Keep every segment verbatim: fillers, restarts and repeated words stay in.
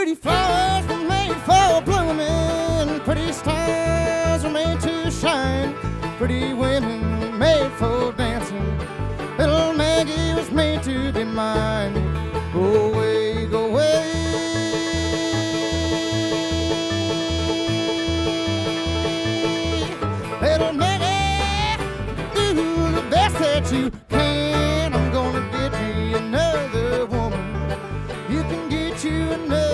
Pretty flowers were made for blooming, pretty stars were made to shine, pretty women made for dancing, little Maggie was made to be mine. Go away, go away. Little Maggie, do the best that you can. I'm gonna get me another woman. You can get you another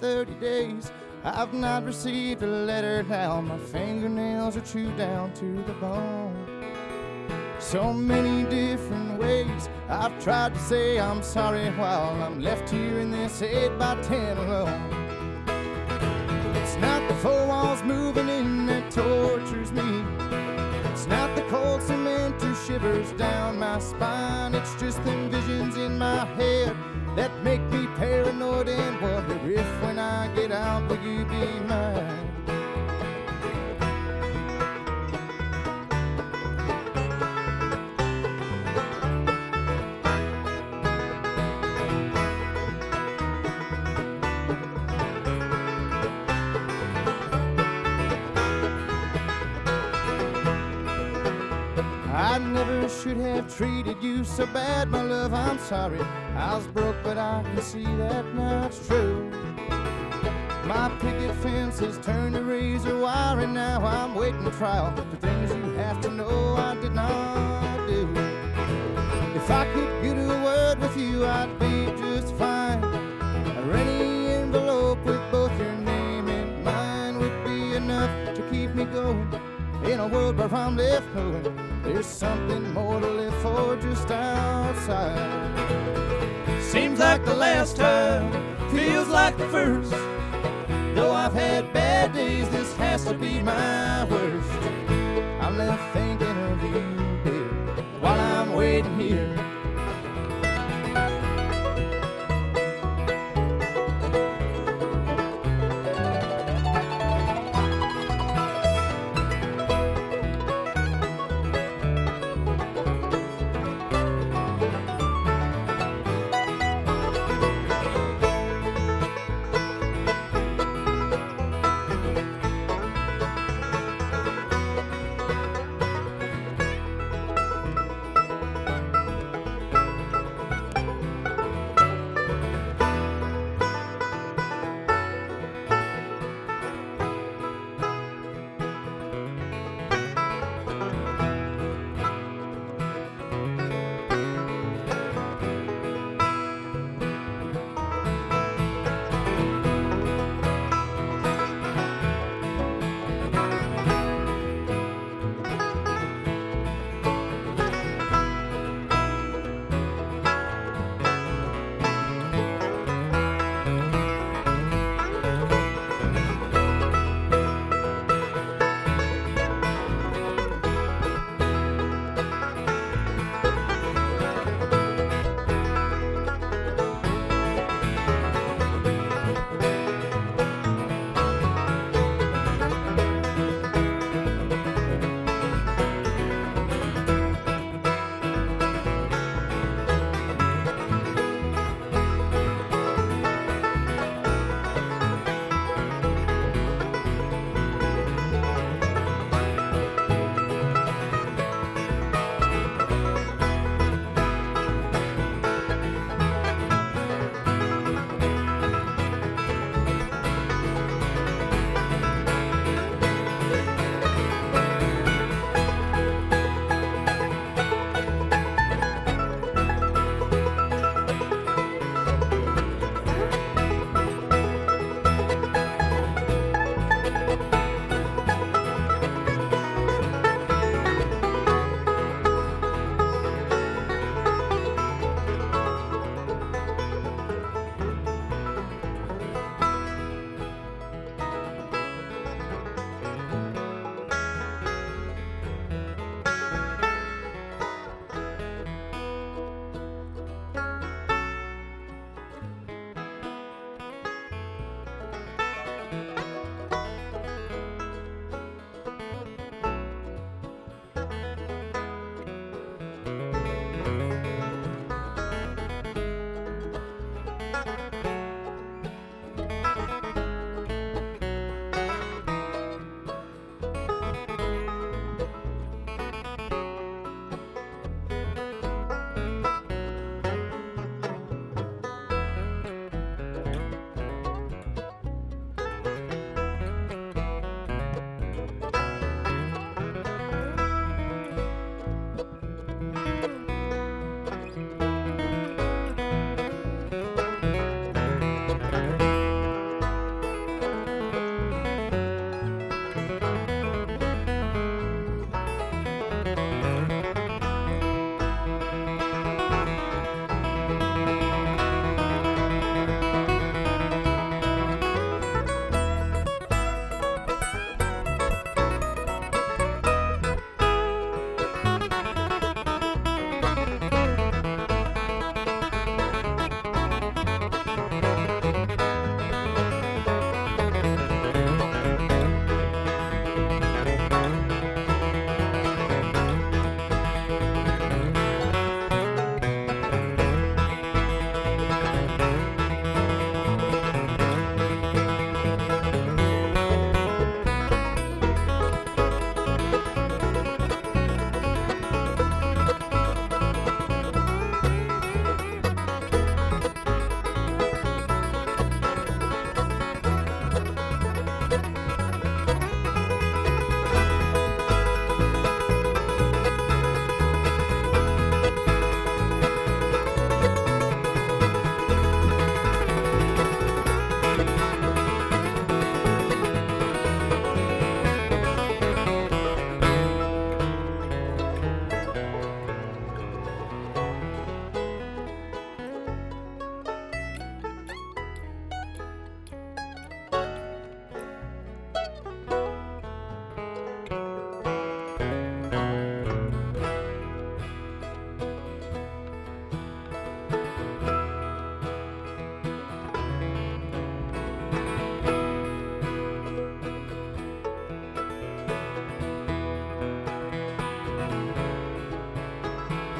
thirty days, I've not received a letter now. My fingernails are chewed down to the bone. So many different ways I've tried to say I'm sorry while I'm left here in this eight by ten alone. It's not the four walls moving in that tortures me. It's not the cold cement that shivers down my spine. It's just them visions in my head that make me paranoid and wonder if when I get out, will you be mine? I never should have treated you so bad, my love, I'm sorry. I was broke, but I can see that now it's true. My picket fence has turned to razor wire, and now I'm waiting trial for things you have to know I did not do. If I could get a word with you, I'd be just fine. Or any envelope with both your name and mine would be enough to keep me going in a world where I'm left holding. There's something more to live for just outside. Seems like the last time, feels like the first. Though I've had bad days, this has to be my worst. I'm left thinking of you, dear, while I'm waiting here.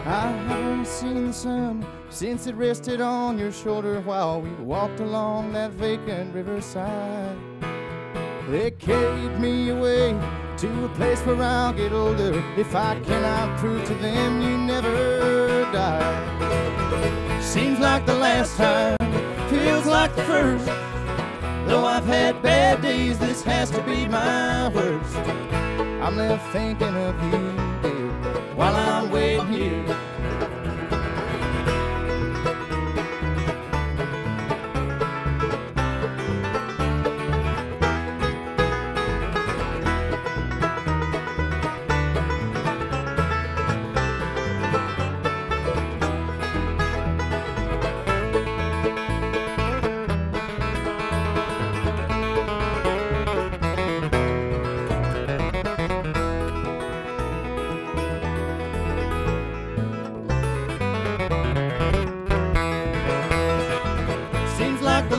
I haven't seen the sun since it rested on your shoulder while we walked along that vacant riverside. They carried me away to a place where I'll get older if I cannot prove to them you never died. Seems like the last time, feels like the first. Though I've had bad days, this has to be my worst. I'm left thinking of you, dear, while I'm waiting here.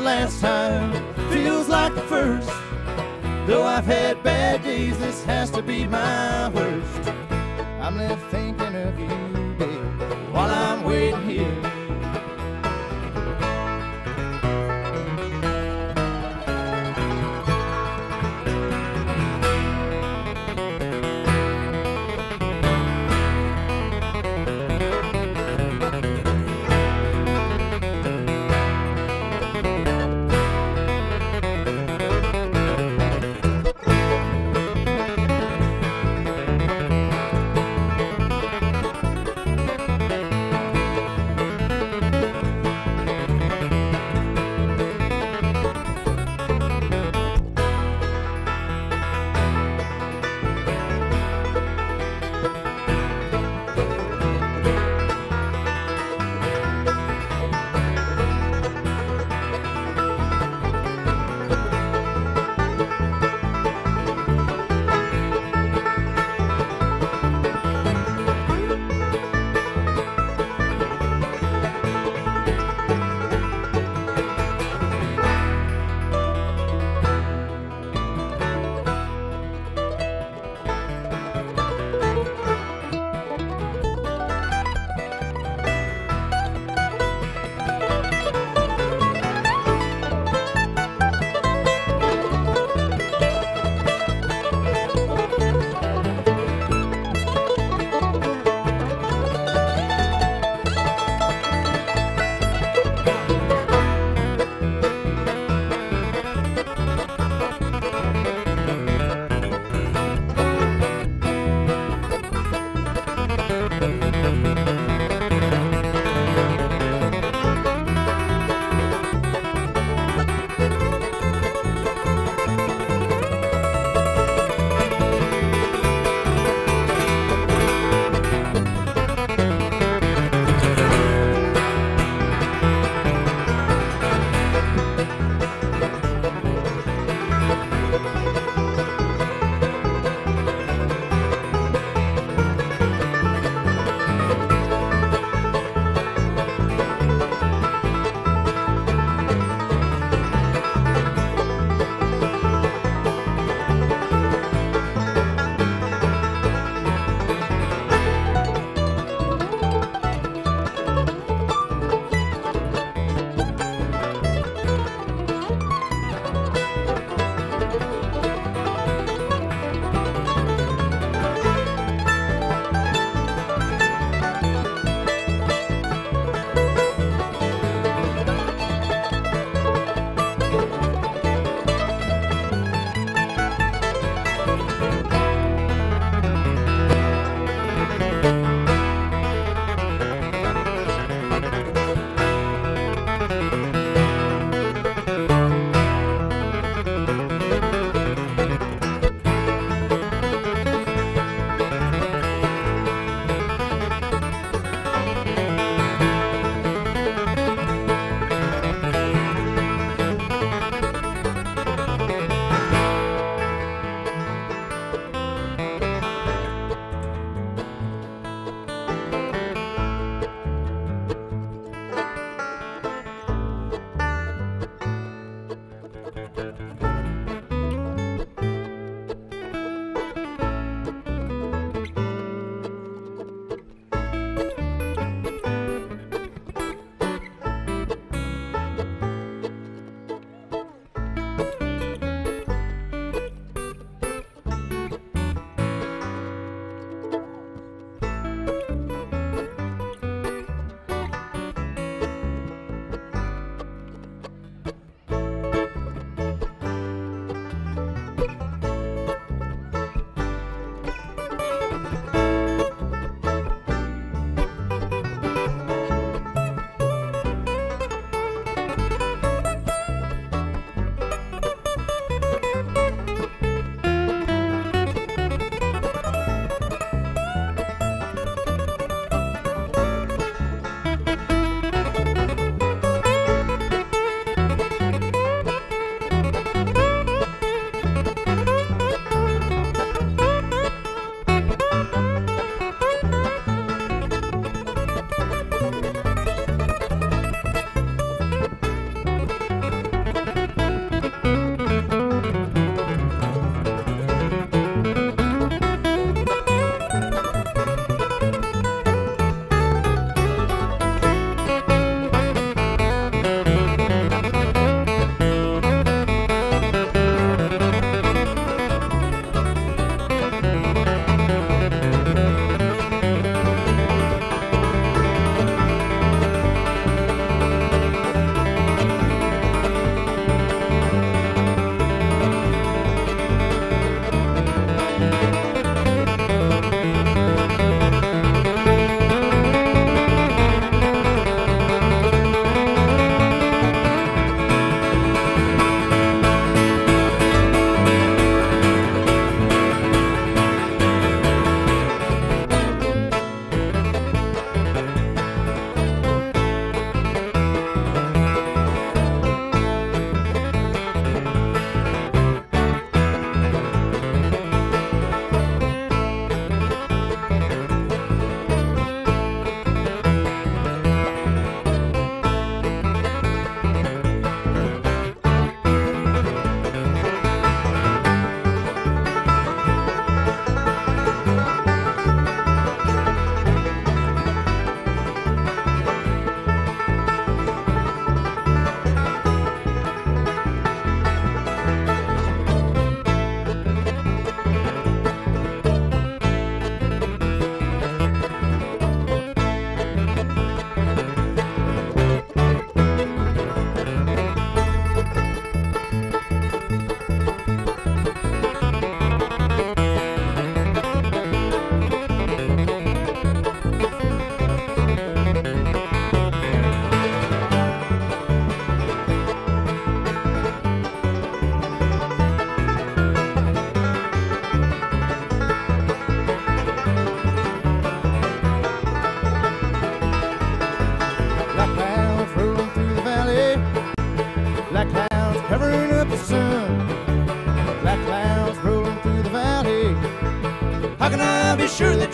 Last time feels like the first. Though I've had bad days, this has to be my worst. I'm left thinking of you, dear, while I'm waiting here.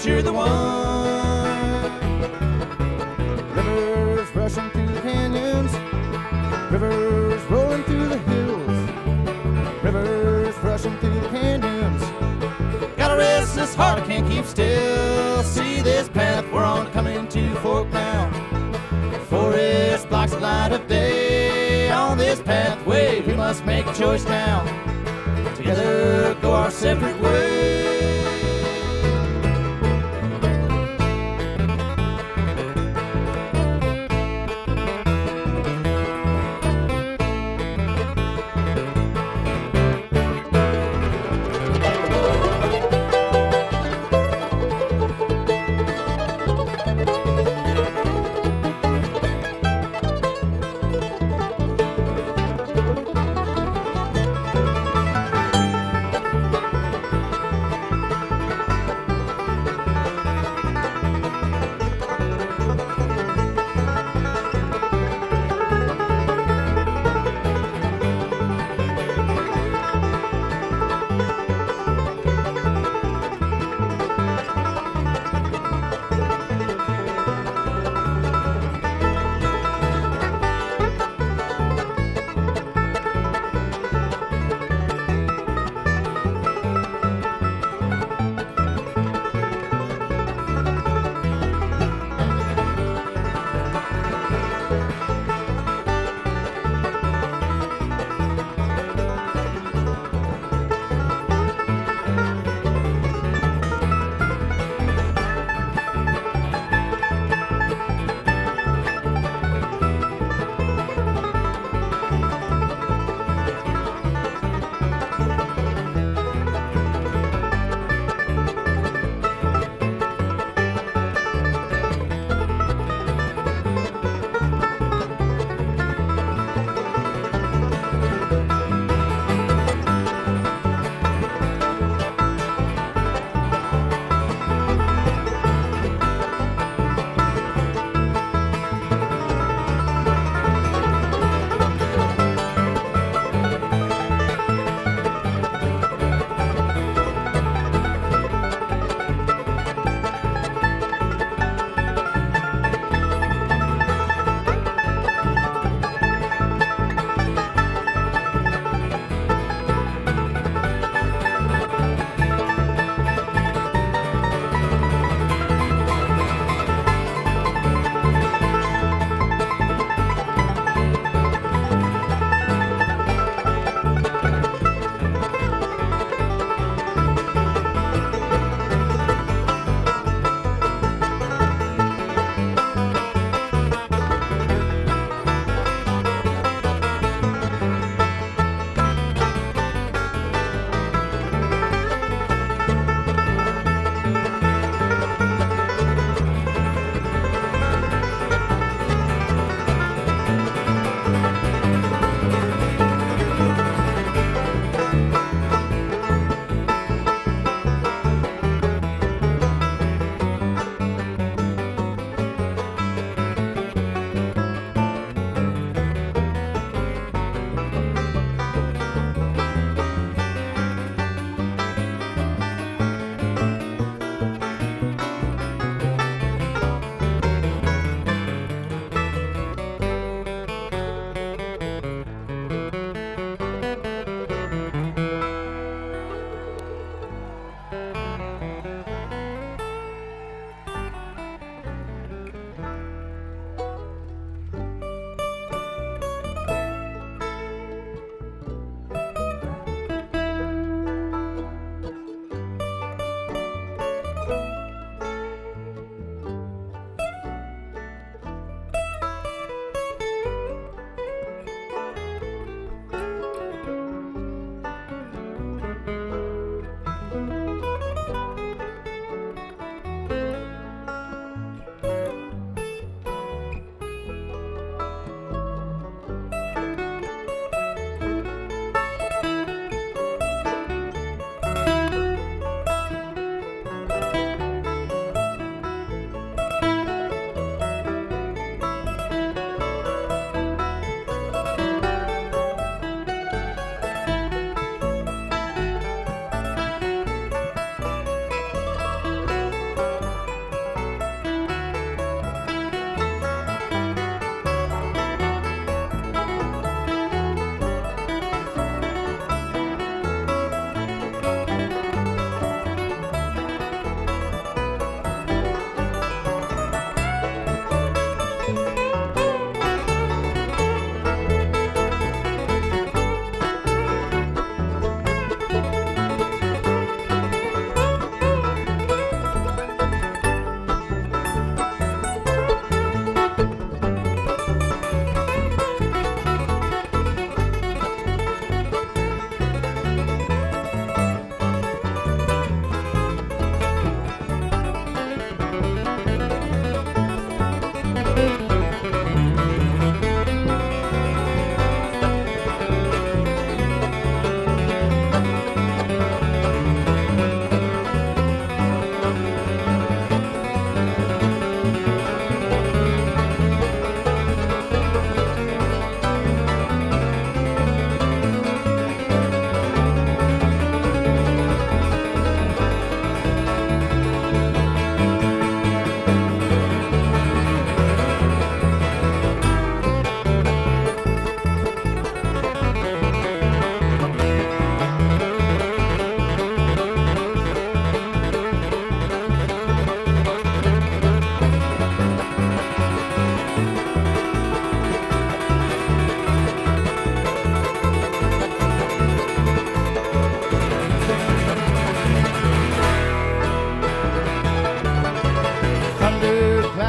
that you're the one. Rivers rushing through the canyons, rivers rolling through the hills, rivers rushing through the canyons. Gotta rest this heart, I can't keep still. See this path we're on coming to fork now. Forest blocks the light of day. On this pathway we must make a choice now. Together go our separate ways.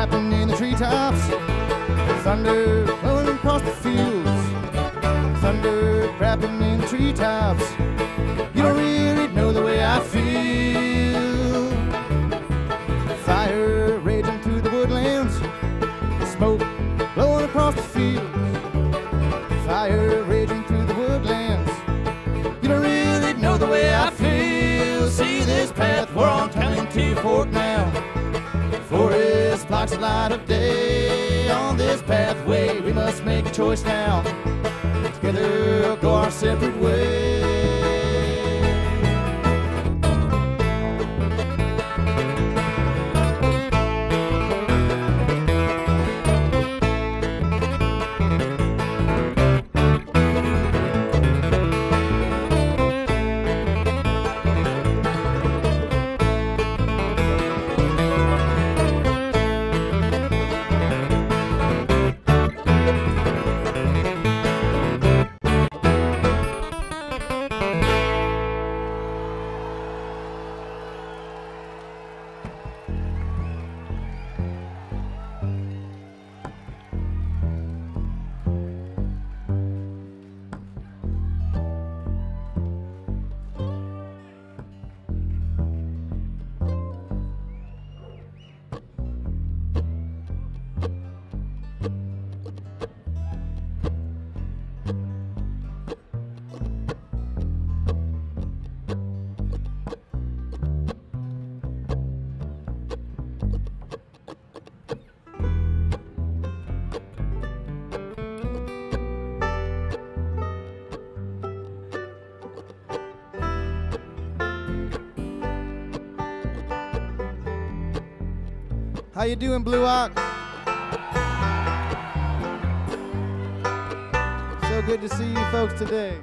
snapping in the treetops. Thunder blowing across the fields. Thunder rapping in the treetops. You don't really know the way I feel. Fire raging through the woodlands. Smoke blowing across the fields. Fire raging through the woodlands. You don't really know the way I feel. See this path we're on, turning T-Fork now. Forest blocks the light of day. On this pathway we must make a choice now. Together we'll go our separate ways. How you doing, Blue Ox? So good to see you folks today.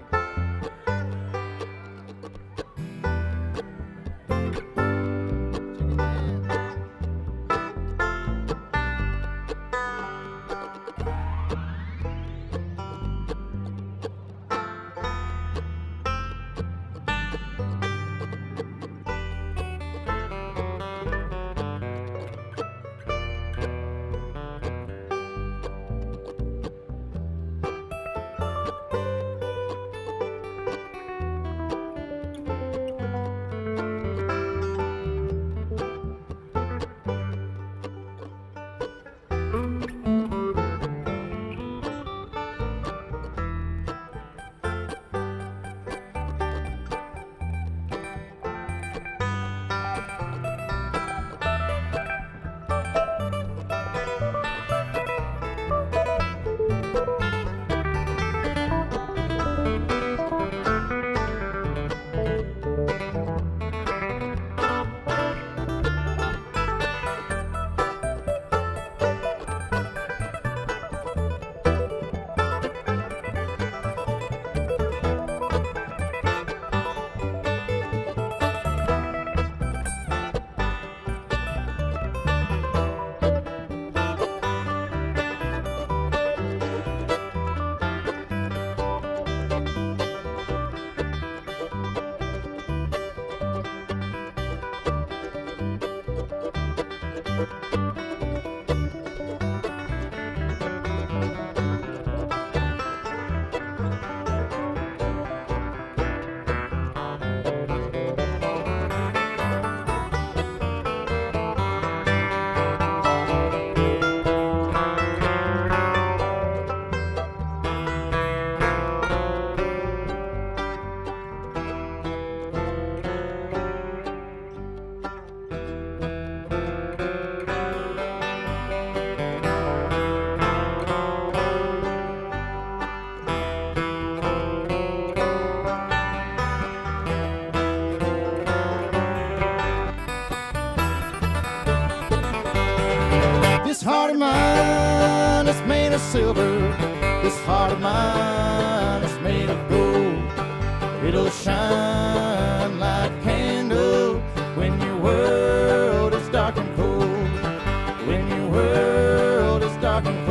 Silver, this heart of mine is made of gold. It'll shine like a candle when your world is dark and cold. When your world is dark and cold.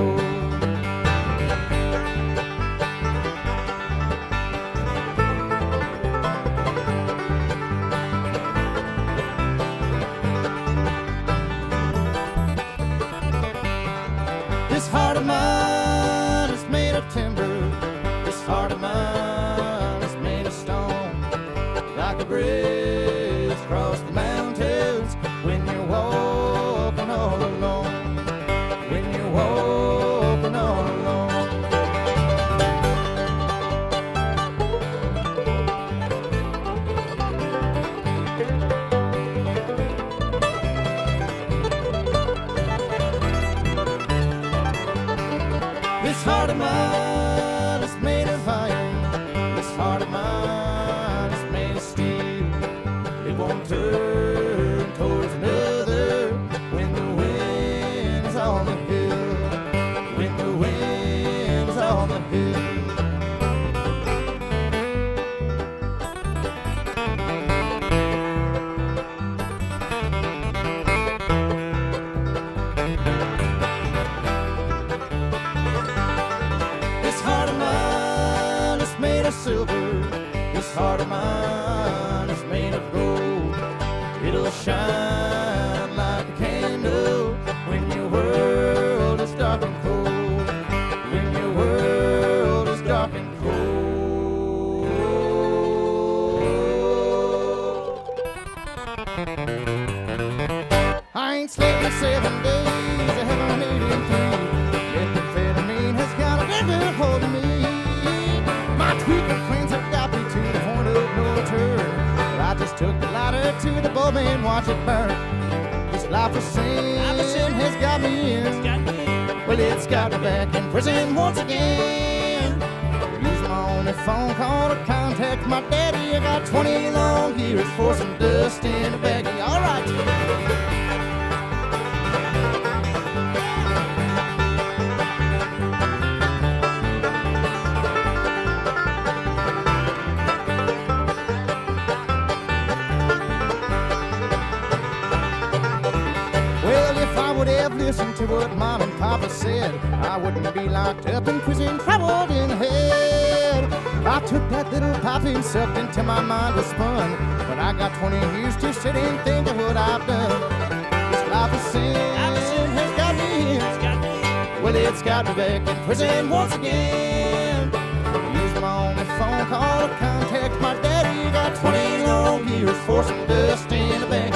This heart of mine is made of iron. This heart of mine is made of steel. It won't turn towards another when the wind's on the hill. When the wind's on the hill. Silver. This heart of mine is made of gold. It'll shine like a candle when your world is dark and cold. When your world is dark and cold. I ain't slept in seven days. I haven't ate in three. Yet the amphetamine has got a better hold of me. Friends have got me to the point of no return. Well, I just took the ladder to the bulb and watched it burn. This life of sin, life of sin has got me in. It's got me in. Well, it's got me back in prison once again. Use my only phone call to contact my daddy. I got twenty long years for some dust in a baggie. All right. Listen to what Mom and Papa said. I wouldn't be locked up in prison, troubled in head. I took that little pop and sucked until my mind was spun. But I got twenty years to sit and think of what I've done. This life of sin, life of sin has got me in. Well, it's got me back in prison once again. Use my only phone call to contact my daddy. Got twenty long years for some dust in the bank.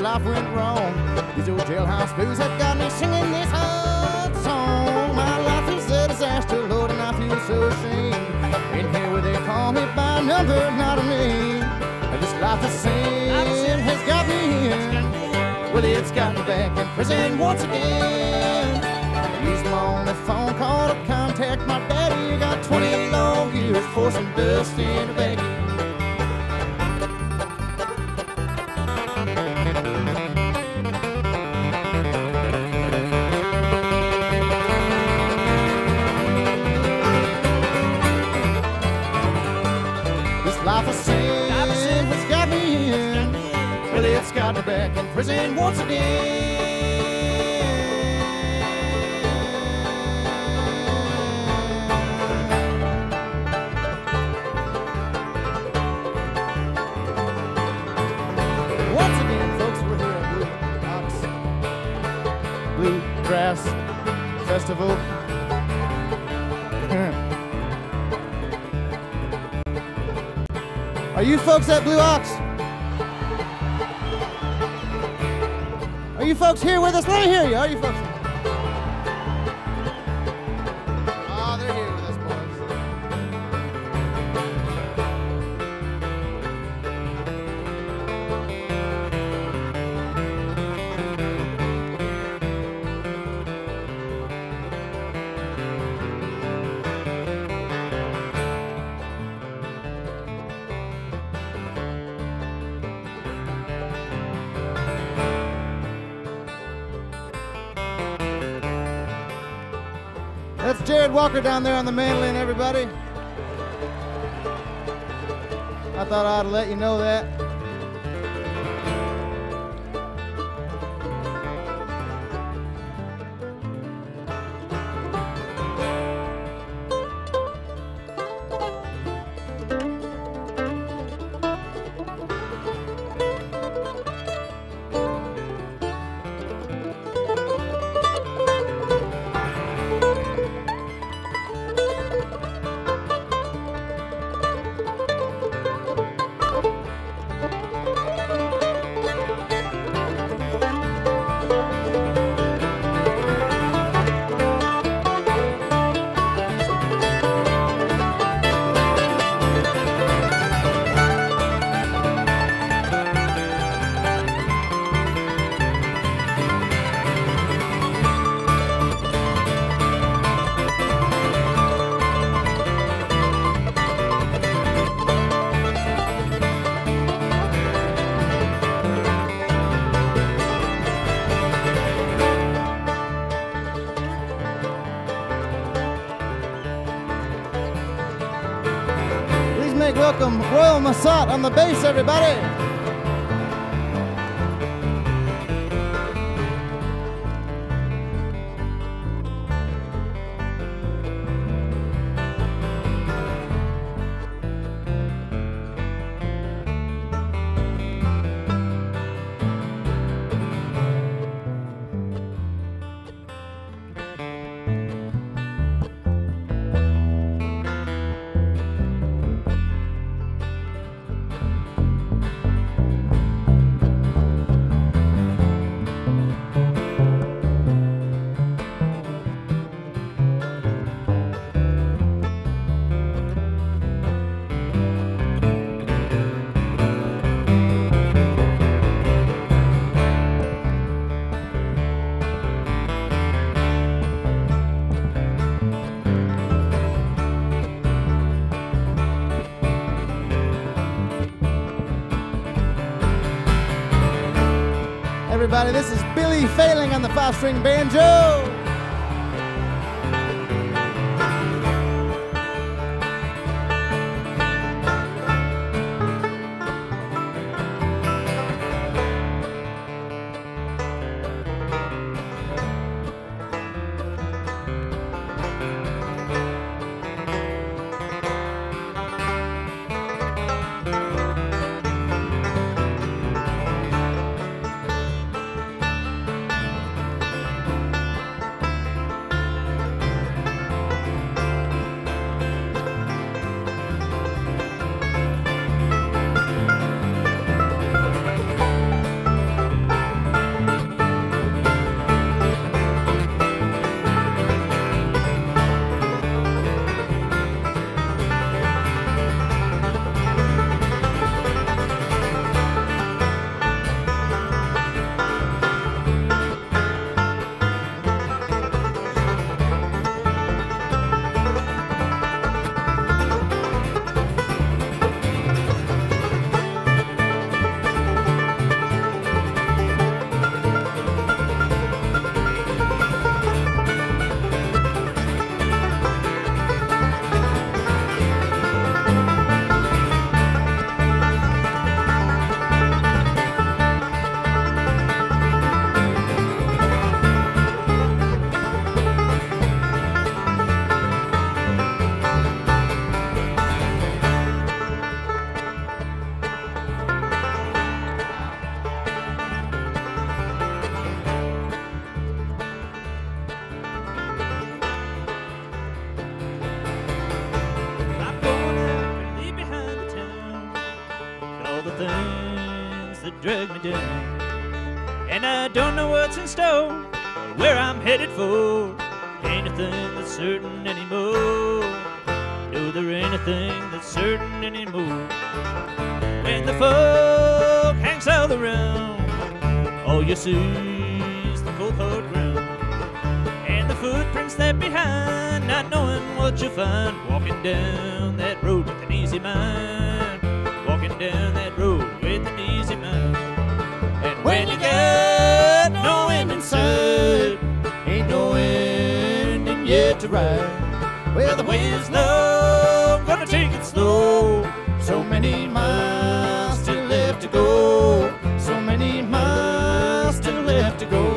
Life went wrong. These old jailhouse blues have got me singing this old song. My life is a disaster, Lord, and I feel so ashamed. In here where they call me by number, not a name. This life of sin, life of sin has got me in. Well, it's got me back in prison once again. I used my only phone call to contact my daddy. Got twenty long years for some dust in a baggie. Got me back in prison once again. Once again, folks, we're here at Blue Ox Bluegrass Festival. Are you folks at Blue Ox? Are you folks here with us? Let me hear you. Are you folks? Oh, they're here with us, boys. That's Jared Walker down there on the mandolin, everybody. I thought I ought to let you know that. welcome Royal Masat on the bass, everybody. Everybody, this is Billy Failing on the five-string banjo. Drag me down, and I don't know what's in store or where I'm headed for. Anything that's certain anymore? No, there ain't anything that's certain anymore. When the fog hangs all around, all you see is the cold hard ground and the footprints left behind. Not knowing what you'll find, walking down that road with an easy mind, walking down that road with an easy mind. When you got no end in sight, ain't no ending yet to ride. Well, the way is low, gonna take it slow. So many miles still left to go. So many miles still left to go.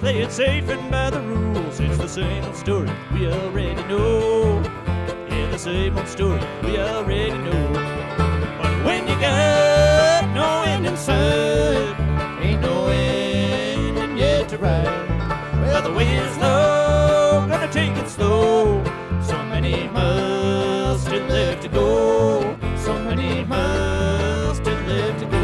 Play it safe and by the rules. It's the same old story we already know. Yeah, the same old story we already know. But when you got no end in sight, ain't no ending yet to ride. Well, the way is low, gonna take it slow. So many miles still left to go. So many miles still left to go.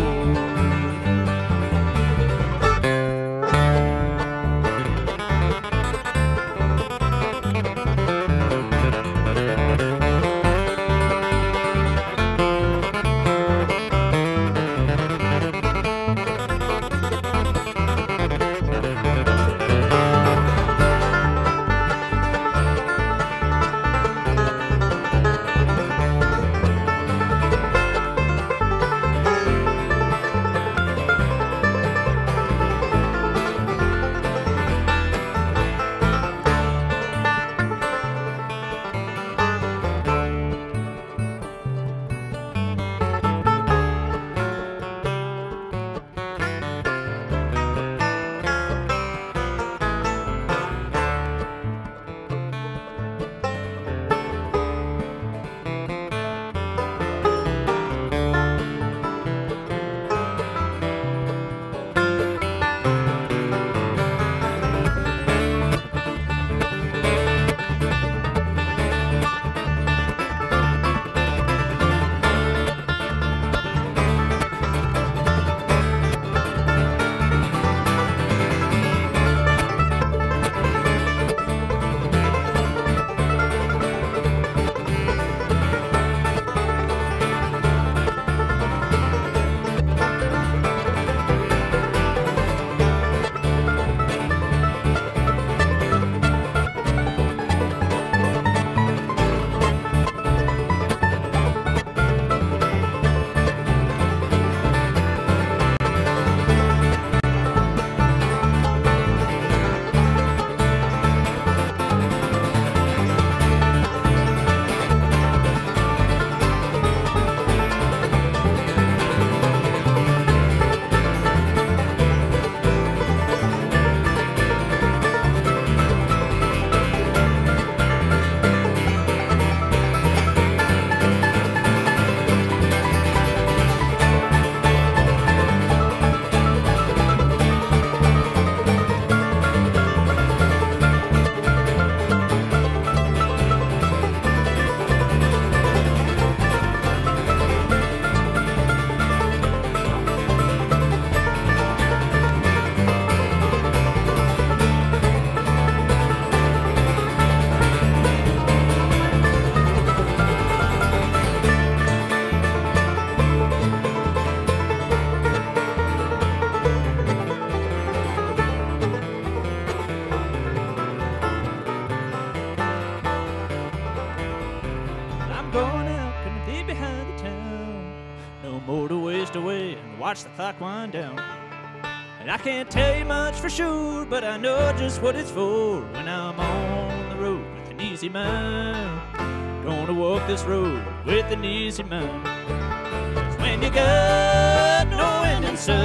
watch the clock wind down. And I can't tell you much for sure, but I know just what it's for when I'm on the road with an easy mind. Gonna walk this road with an easy mind. 'Cause when you got no end in sight,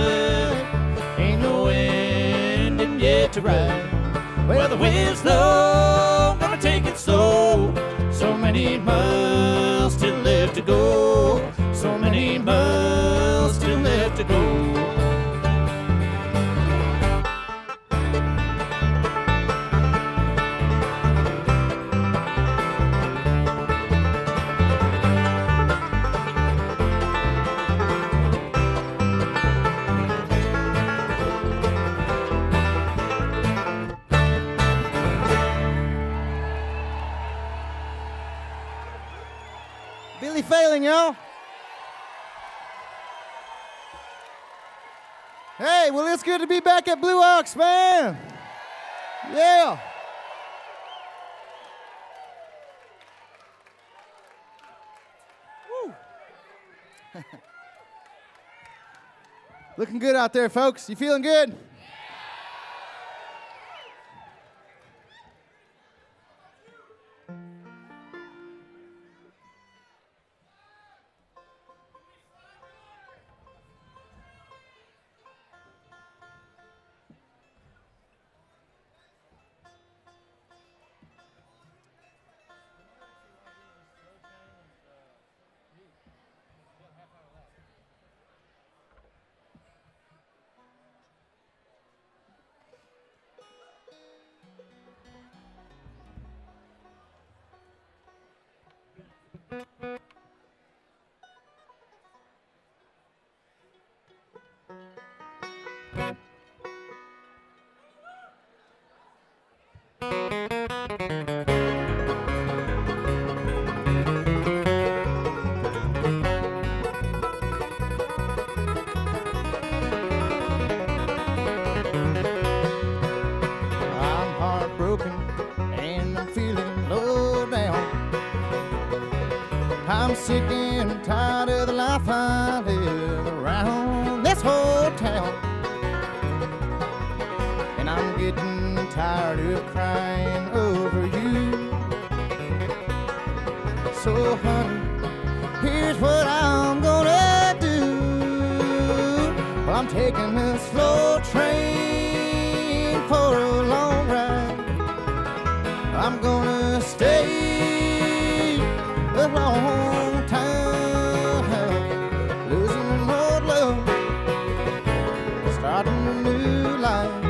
ain't no end in yet to ride. Well, the wind's low, gonna take it slow. So many miles still left to go. So many miles still left to go. Billy Failing, y'all. Hey, well, it's good to be back at Blue Ox, man. Yeah. Woo. Looking good out there, folks. You feeling good? I'm sick and tired of the life I live around this whole town. And I'm getting tired of crying over you. So honey, here's what I'm gonna do. Well, I'm taking a slow train for a long ride. I'm gonna stay a long time, losing more love, starting a new life.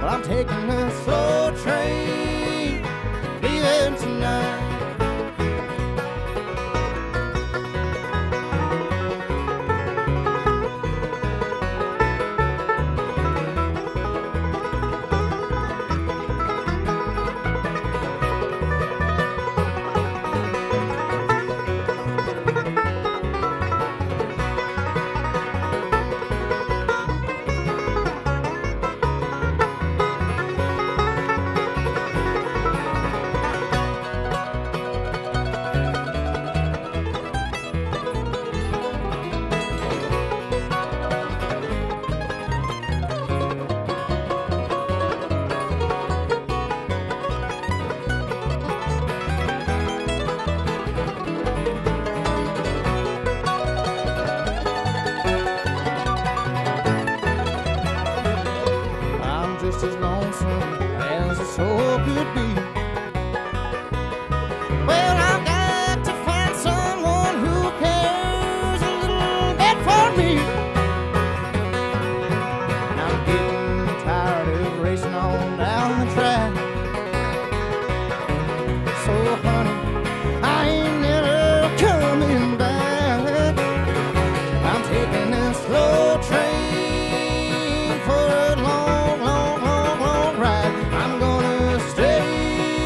Well, I'm taking a slow train, leaving tonight. For a long, long, long, long ride. I'm gonna stay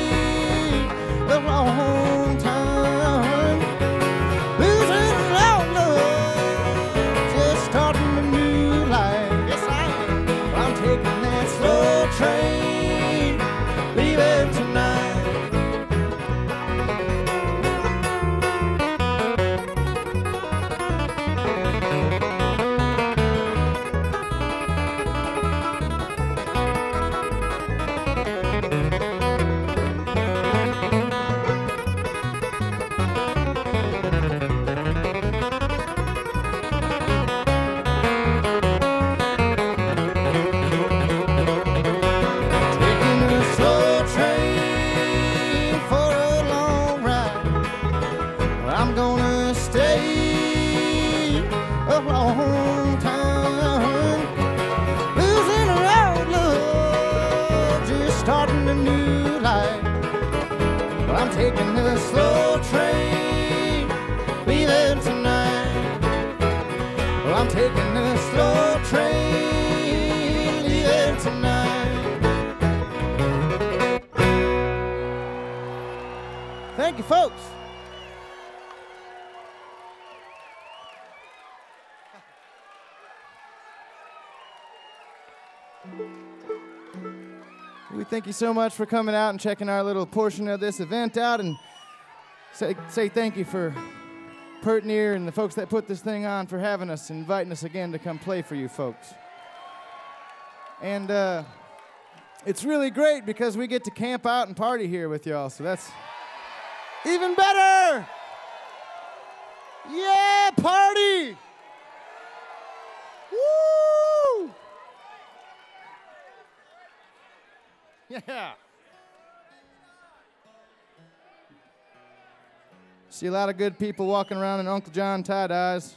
starting a new life. Well, I'm taking the slow train, be there tonight. Well, I'm taking the slow train, be there tonight. Thank you, folks. Thank you so much for coming out and checking our little portion of this event out, and say, say thank you for Pert Near and the folks that put this thing on for having us, inviting us again to come play for you folks. And uh, it's really great because we get to camp out and party here with y'all, so that's even better. Yeah, party! Woo! Yeah. See a lot of good people walking around in Uncle John tie-dyes.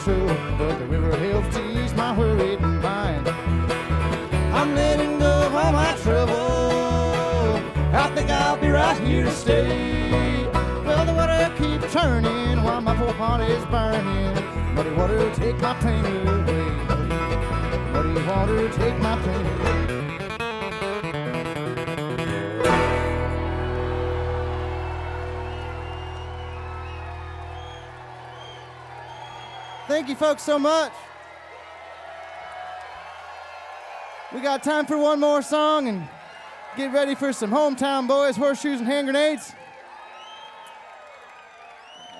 shore, but the river helps to ease my hurried mind. I'm letting go of all my trouble, I think I'll be right here to stay. Well, the water keeps turning while my poor heart is burning. Muddy water, take my pain away. Muddy water, take my pain away. Thank you folks so much. We got time for one more song and get ready for some hometown boys, horseshoes and hand grenades.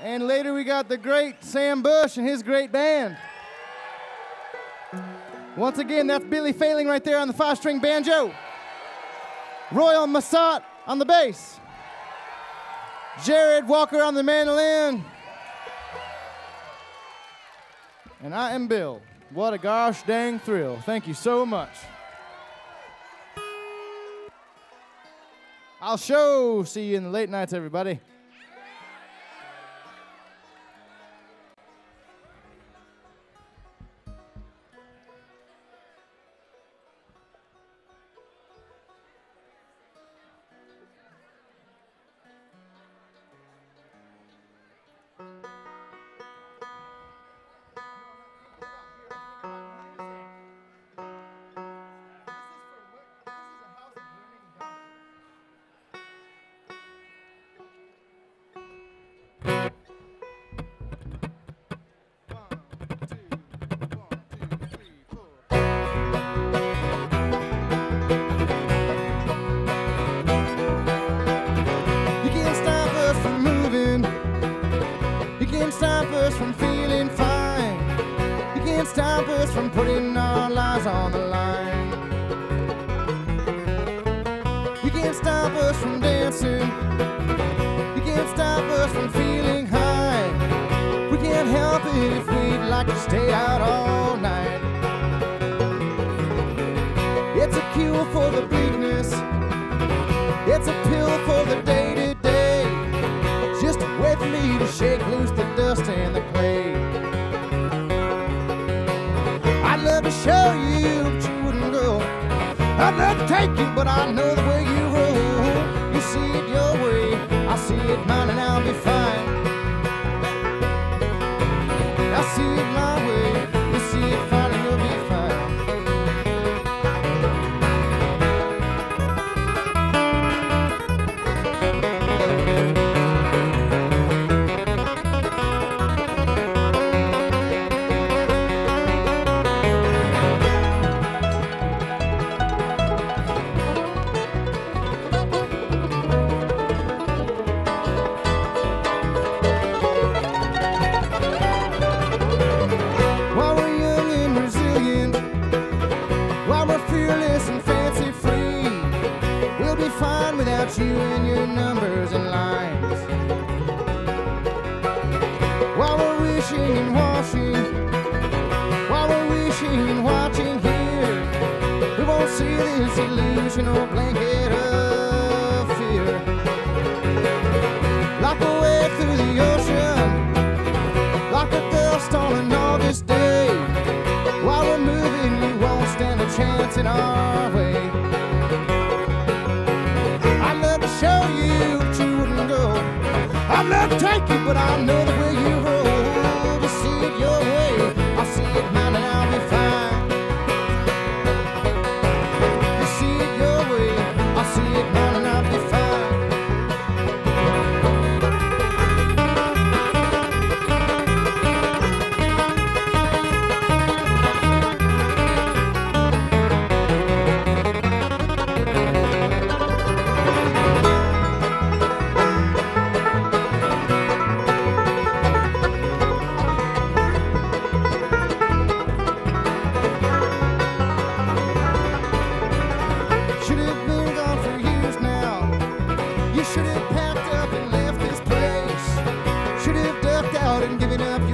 And later we got the great Sam Bush and his great band. Once again, that's Billy Failing right there on the five-string banjo. Roy on Masat on the bass. Jared Walker on the mandolin. And I am Bill. What a gosh dang thrill. Thank you so much. I'll show see you in the late nights, everybody.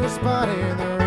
Spot in the